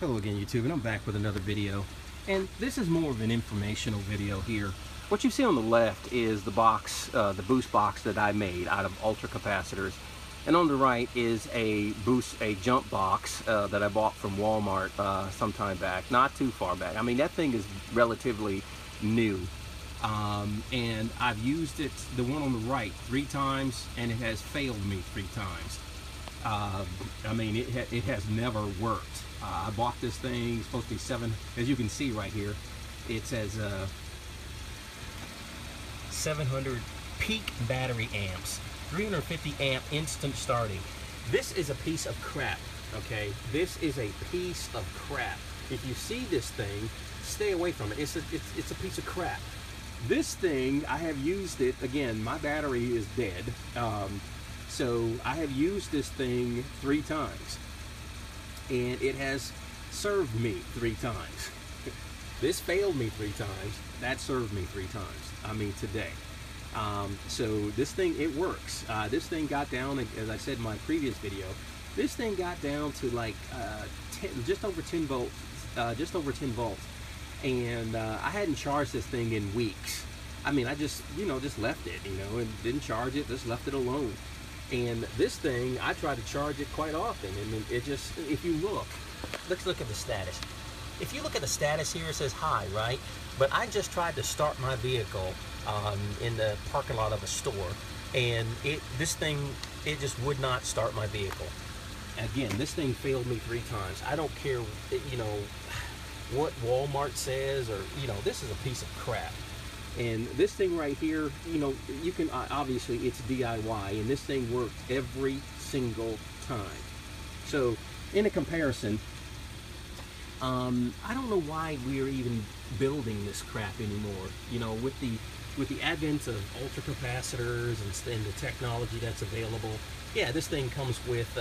Hello again, YouTube, and I'm back with another video, and this is more of an informational video here. What you see on the left is the box, the boost box that I made out of ultra capacitors, and on the right is a jump box that I bought from Walmart sometime back, not too far back. I mean, that thing is relatively new, and I've used it, the one on the right, 3 times, and it has failed me 3 times. I mean, it has never worked. I bought this thing, it's supposed to be 7, as you can see right here, it says 700 peak battery amps, 350 amp instant starting. This is a piece of crap, okay? This is a piece of crap. If you see this thing, stay away from it. It's a piece of crap. This thing, I have used it, again, my battery is dead. So I have used this thing 3 times, and it has served me 3 times. This failed me 3 times, that served me 3 times, I mean today. So this thing, it works. This thing got down, as I said in my previous video, this thing got down to like just over 10 volts, and I hadn't charged this thing in weeks. I mean, I just, you know, just left it, you know, and didn't charge it, just left it alone. And this thing, I try to charge it quite often, and it just, if you look, let's look at the status. If you look at the status here, it says high, right? But I just tried to start my vehicle in the parking lot of a store, and this thing just would not start my vehicle. Again, this thing failed me 3 times. I don't care, you know, what Walmart says, or, you know, this is a piece of crap. And this thing right here, you know, you can, obviously it's DIY, and this thing worked every single time. So in a comparison, I don't know why we're even building this crap anymore. You know, with the advent of ultra capacitors and the technology that's available, yeah, this thing comes with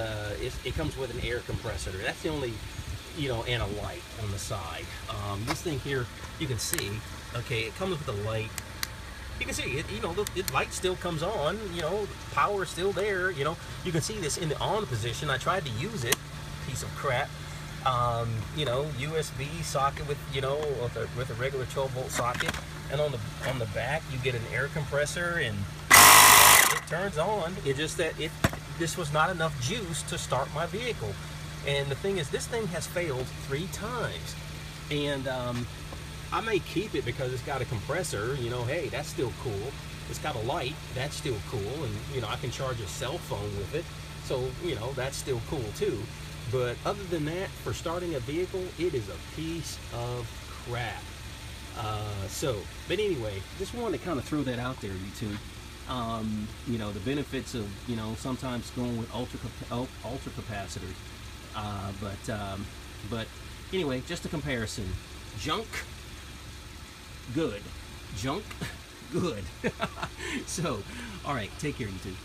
it comes with an air compressor. That's the only, you know, and a light on the side. This thing here, you can see. Okay, it comes with a light. You can see it, you know, the light still comes on, you know, the power is still there, you know. You can see this in the on position. I tried to use it, piece of crap. You know, USB socket with, you know, with a regular 12 volt socket. And on the back, you get an air compressor, and it turns on. It's just that this was not enough juice to start my vehicle. And the thing is, this thing has failed 3 times. And I may keep it because it's got a compressor, you know, hey, that's still cool. It's got a light, that's still cool, and, you know, I can charge a cell phone with it, so, you know, that's still cool too. But other than that, for starting a vehicle, it is a piece of crap. But anyway, just wanted to kind of throw that out there, YouTube. You know, the benefits of, you know, sometimes going with ultra capacitors. But anyway, just a comparison. Junk. Good. Junk. Good. So, all right, take care, you two.